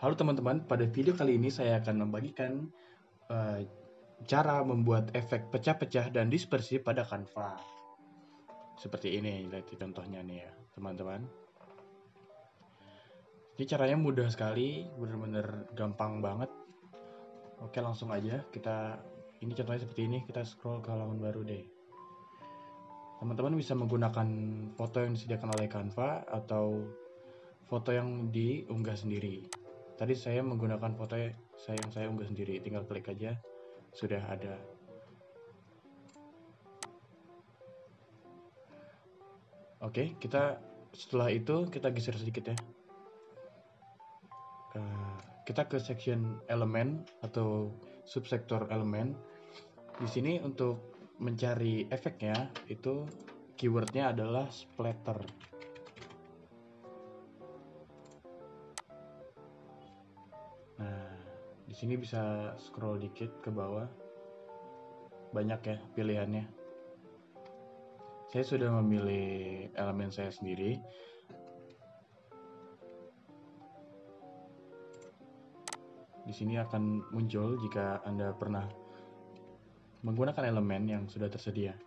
Halo teman-teman, pada video kali ini saya akan membagikan cara membuat efek pecah-pecah dan dispersi pada Canva. Seperti ini, lihat contohnya nih ya, teman-teman. Jadi caranya mudah sekali, benar-benar gampang banget. Oke, langsung aja kita, ini contohnya seperti ini, kita scroll ke halaman baru deh. Teman-teman bisa menggunakan foto yang disediakan oleh Canva atau foto yang diunggah sendiri. Tadi saya menggunakan foto yang saya unggah sendiri, tinggal klik aja, sudah ada. Oke, kita setelah itu kita geser sedikit ya. Kita ke section elemen atau subsektor elemen. Di sini untuk mencari efeknya itu keywordnya adalah splatter. Di sini bisa scroll dikit ke bawah, banyak ya pilihannya. Saya sudah memilih elemen saya sendiri. Di sini akan muncul jika Anda pernah menggunakan elemen yang sudah tersedia.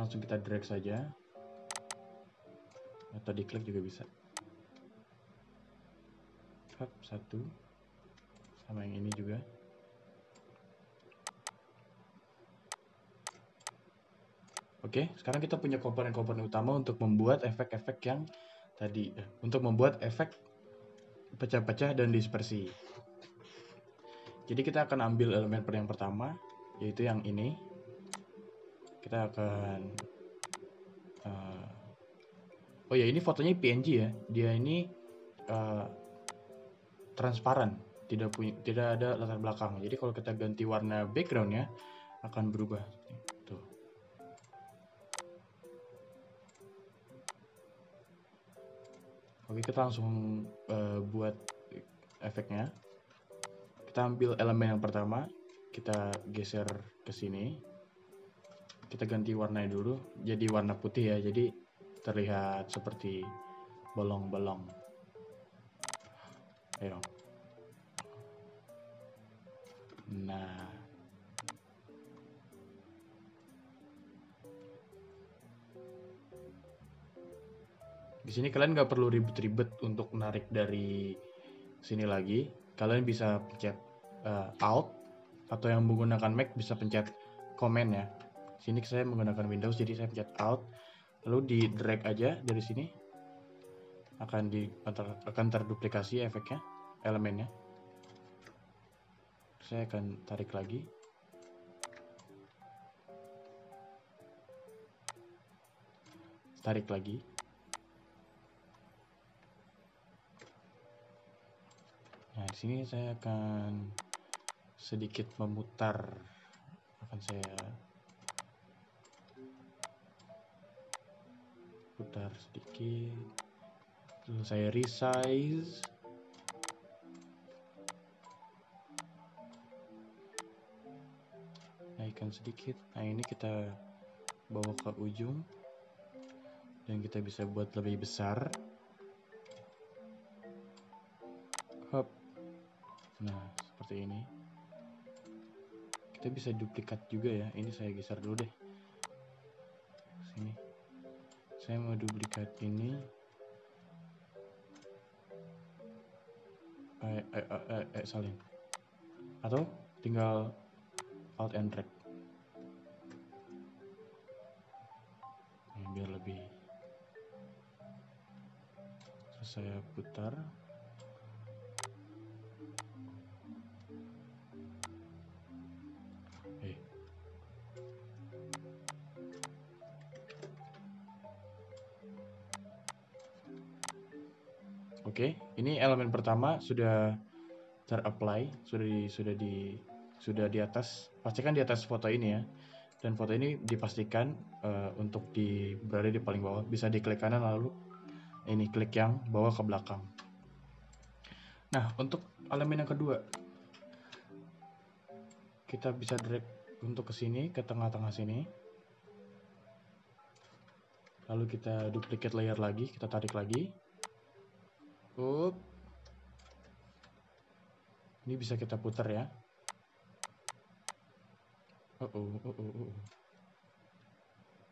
Langsung kita drag saja, atau diklik juga bisa. Hop, satu. Sama yang ini juga. Oke, sekarang kita punya komponen-komponen utama untuk membuat efek-efek yang tadi, untuk membuat efek pecah-pecah dan dispersi. Jadi kita akan ambil elemen yang pertama, yaitu yang ini. Kita akan oh ya, ini fotonya PNG ya. Dia ini transparan. Tidak ada latar belakang. Jadi kalau kita ganti warna backgroundnya akan berubah. Tuh. Oke, kita langsung buat efeknya. Kita ambil elemen yang pertama, kita geser ke sini. Kita ganti warnanya dulu, jadi warna putih ya. Jadi terlihat seperti bolong-bolong. Ayo. Nah, di sini kalian nggak perlu ribet-ribet untuk narik dari sini lagi. Kalian bisa pencet Alt, atau yang menggunakan Mac bisa pencet Command ya. Di sini saya menggunakan Windows, jadi saya pencet Alt, lalu di drag aja dari sini, akan terduplikasi efeknya, elemennya. Saya akan tarik lagi. Tarik lagi. Nah, di sini saya akan sedikit memutar. Akan saya putar sedikit. Lalu saya resize. Naikkan sedikit. Nah, ini kita bawa ke ujung dan kita bisa buat lebih besar. Hop. Nah, seperti ini. Kita bisa duplikat juga ya. Ini saya geser dulu deh. Sini. Saya mau duplikat ini. Salin. Atau tinggal Alt and Drag. Nah, biar lebih. Terus saya putar. Oke, ini elemen pertama sudah terapply, sudah di atas, pastikan di atas foto ini ya, dan foto ini dipastikan untuk berada di paling bawah. Bisa diklik kanan lalu ini klik yang bawah ke belakang. Nah, untuk elemen yang kedua kita bisa drag untuk ke sini, ke tengah-tengah sini, lalu kita duplicate layer lagi, kita tarik lagi. Ini bisa kita putar ya.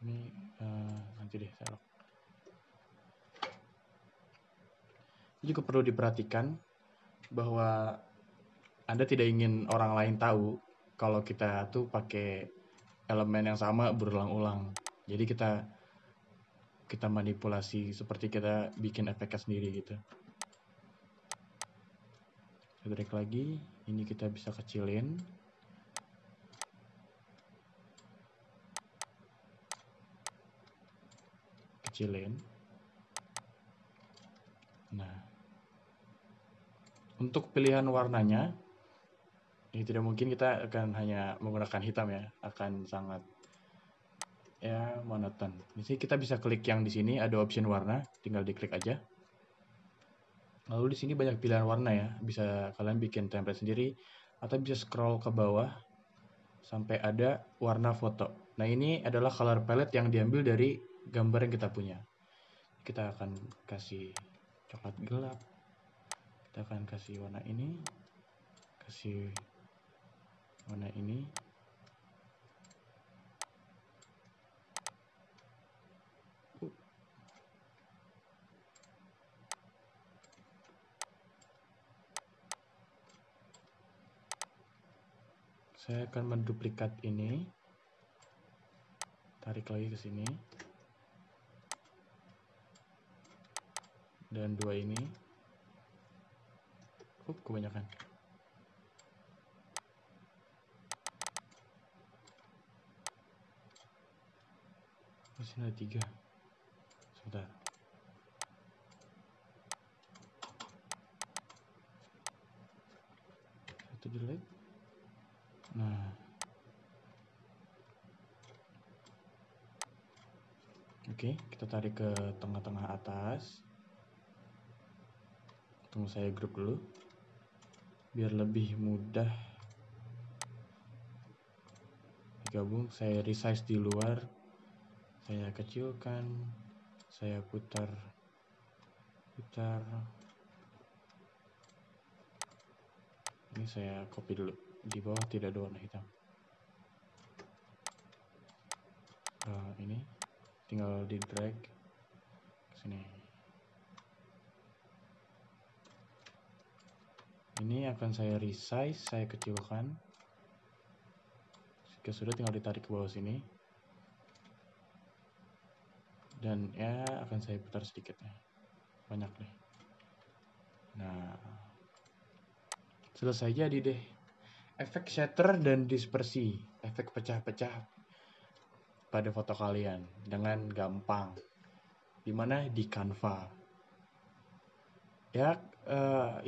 Ini nanti deh taruh. Ini juga perlu diperhatikan bahwa Anda tidak ingin orang lain tahu kalau kita tuh pakai elemen yang sama berulang-ulang. Jadi kita manipulasi seperti kita bikin efeknya sendiri gitu. Kita tarik lagi, ini kita bisa kecilin. Nah, untuk pilihan warnanya ini tidak mungkin kita akan hanya menggunakan hitam ya, akan sangat ya monoton. Jadi kita bisa klik yang di sini ada option warna, tinggal diklik aja. Lalu di sini banyak pilihan warna ya, bisa kalian bikin template sendiri atau bisa scroll ke bawah sampai ada warna foto. Nah, ini adalah color palette yang diambil dari gambar yang kita punya. Kita akan kasih coklat gelap, kita akan kasih warna ini, kasih warna ini, saya akan menduplikat ini, tarik lagi ke sini, dan dua ini kebanyakan. Sini ada tiga, sebentar. Satu delete. Nah, oke, kita tarik ke tengah-tengah atas. Tunggu saya grup dulu biar lebih mudah digabung. Saya resize di luar, saya kecilkan, saya putar. Ini saya copy dulu, di bawah tidak ada warna hitam. Ini tinggal di drag ke sini. Ini akan saya resize, saya kecilkan. Jika sudah tinggal ditarik ke bawah sini. Dan ya akan saya putar sedikit ya. Banyak deh. Nah, selesai jadi deh. Efek shatter dan dispersi, efek pecah-pecah pada foto kalian dengan gampang. Dimana di Canva. Ya,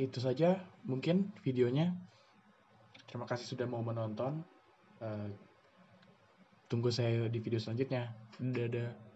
itu saja mungkin videonya. Terima kasih sudah mau menonton. Tunggu saya di video selanjutnya. Dadah.